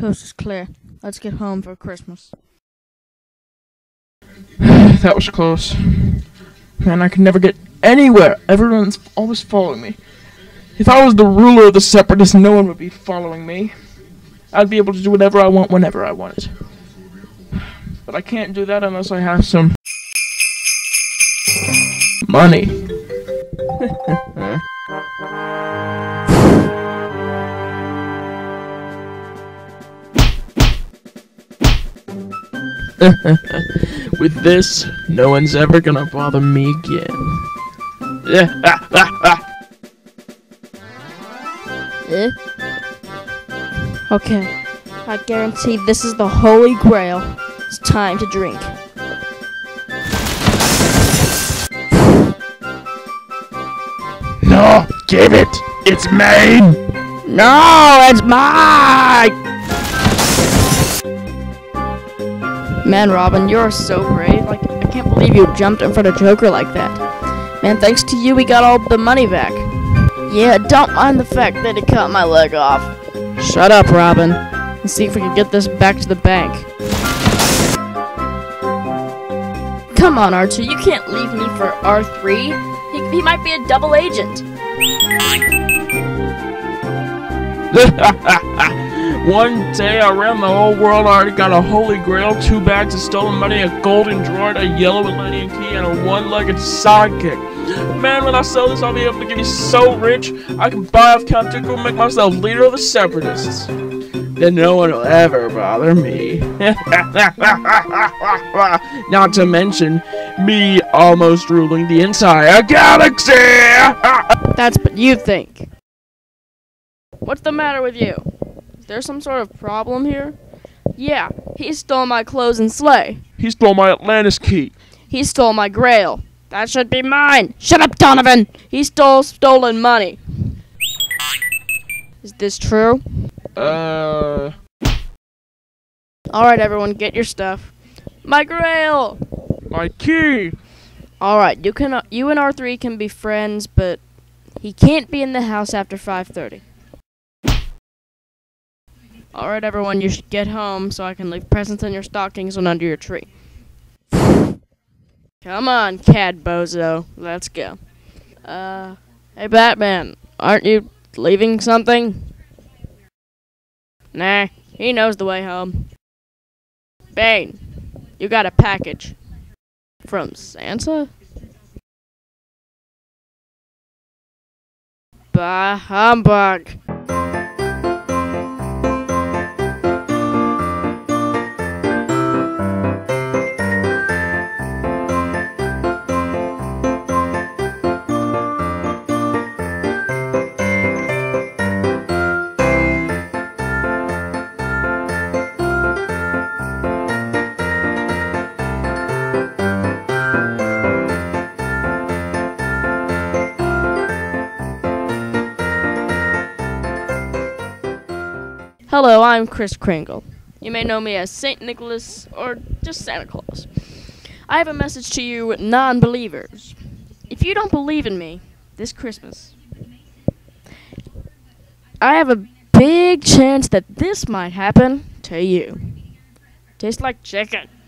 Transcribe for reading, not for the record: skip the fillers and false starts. coast is clear. Let's get home for Christmas. That was close. Man, I can never get anywhere. Everyone's always following me. If I was the ruler of the Separatists, no one would be following me. I'd be able to do whatever I want whenever I wanted. But I can't do that unless I have some money. With this, no one's ever gonna bother me again. Okay, I guarantee this is the Holy Grail. It's time to drink. No, give it! It's mine! No, it's mine! Man, Robin, you're so brave. Like, I can't believe you jumped in front of Joker like that. Man, thanks to you, we got all the money back. Yeah, don't mind the fact that it cut my leg off. Shut up, Robin. Let's see if we can get this back to the bank. Come on, R2, you can't leave me for R3. He might be a double agent. One day around the whole world, I already got a holy grail, 2 bags of stolen money, a golden droid, a yellow Atlantian key, and a one-legged sidekick. Man, when I sell this, I'll be able to get you so rich, I can buy off Count Dooku and make myself leader of the Separatists. Then no one will ever bother me. Not to mention, me almost ruling the entire galaxy! That's what you think. What's the matter with you? Is there some sort of problem here? Yeah, he stole my clothes and sleigh. He stole my Atlantis key. He stole my grail. That should be mine! Shut up, Donovan! He stole stolen money. Is this true? Alright, everyone, get your stuff. My grail! My key! Alright, you and R3 can be friends, but he can't be in the house after 5:30. Alright, everyone, you should get home so I can leave presents in your stockings and under your tree. Come on, Cad Bozo. Let's go. Hey Batman, aren't you leaving something? Nah, he knows the way home. Bane, you got a package. From Santa? Bah humbug. Hello, I'm Chris Kringle. You may know me as St. Nicholas or just Santa Claus. I have a message to you non-believers. If you don't believe in me this Christmas, I have a big chance that this might happen to you. Tastes like chicken.